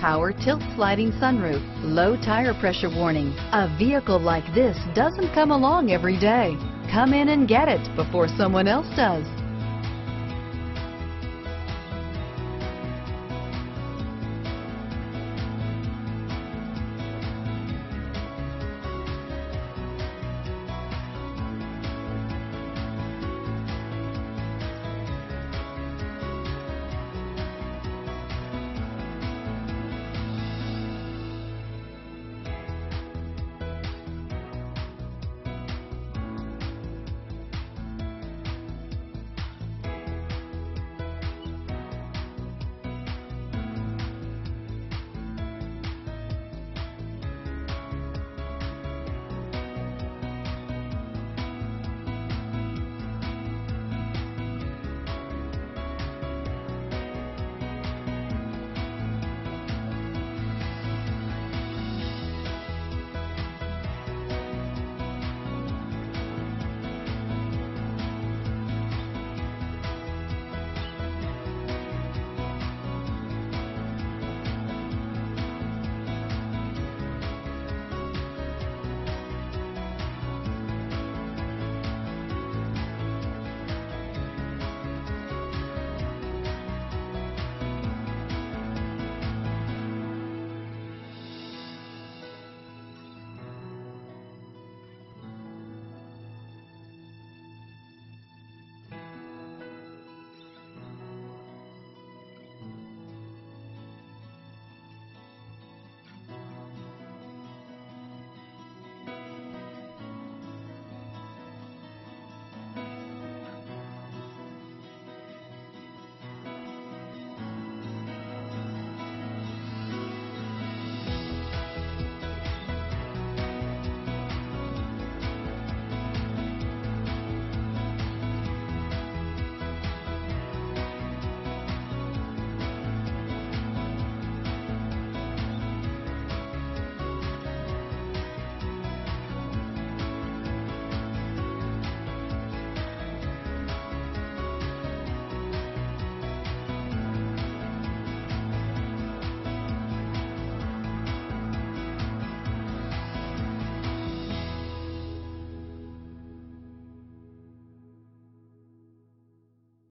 power tilt sliding sunroof, low tire pressure warning. A vehicle like this doesn't come along every day. Come in and get it before someone else does.